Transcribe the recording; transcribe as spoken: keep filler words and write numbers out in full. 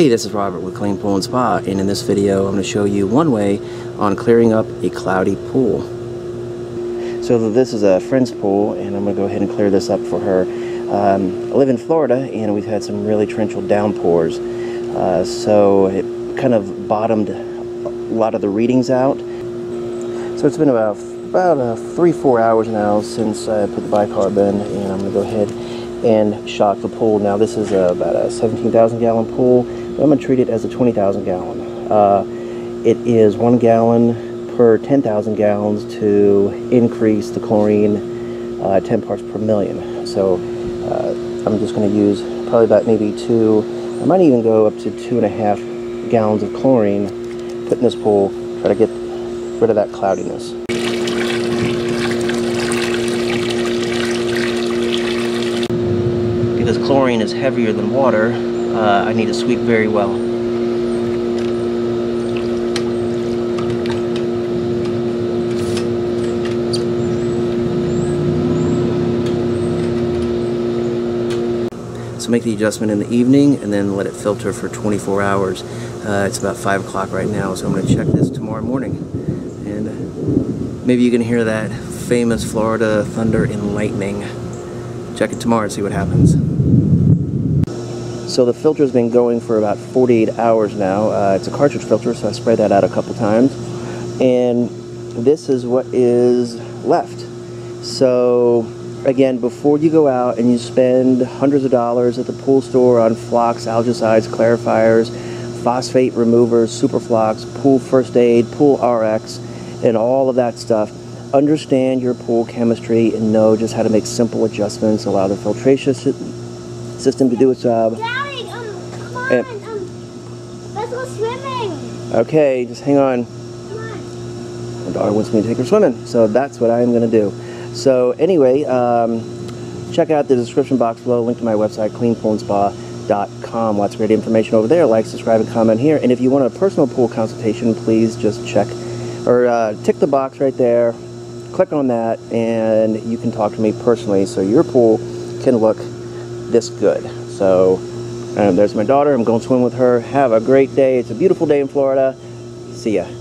Hey, this is Robert with Clean Pool and Spa, and in this video I'm going to show you one way on clearing up a cloudy pool. So this is a friend's pool, and I'm going to go ahead and clear this up for her. Um, I live in Florida, and we've had some really torrential downpours, uh, so it kind of bottomed a lot of the readings out. So it's been about about uh, three, four hours now since I put the bicarb in, and I'm going to go ahead and shock the pool. Now this is uh, about a seventeen thousand gallon pool. I'm going to treat it as a twenty thousand gallon. Uh, it is one gallon per ten thousand gallons to increase the chlorine uh, ten parts per million. So uh, I'm just going to use probably about maybe two, I might even go up to two and a half gallons of chlorine, put in this pool, try to get rid of that cloudiness. Because chlorine is heavier than water, Uh, I need to sweep very well. So make the adjustment in the evening and then let it filter for twenty-four hours. Uh, it's about five o'clock right now, so I'm going to check this tomorrow morning. And maybe you can hear that famous Florida thunder and lightning. Check it tomorrow and see what happens. So the filter's been going for about forty-eight hours now. Uh, it's a cartridge filter, so I spread that out a couple times. And this is what is left. So again, before you go out and you spend hundreds of dollars at the pool store on flocks, algicides, clarifiers, phosphate removers, super flocks, Pool First Aid, Pool Rx, and all of that stuff, understand your pool chemistry and know just how to make simple adjustments, allow the filtration system to do its job. Daddy, um, come on, and, um, let's go swimming. Okay, just hang on. Come on. My daughter wants me to take her swimming, so that's what I'm going to do. So anyway, um, check out the description box below, link to my website, clean pool and spa dot com. Lots of great information over there. Like, subscribe, and comment here. And if you want a personal pool consultation, please just check or uh, tick the box right there, click on that, and you can talk to me personally so your pool can look this good. So um, there's my daughter. I'm going to swim with her. Have a great day. It's a beautiful day in Florida. See ya.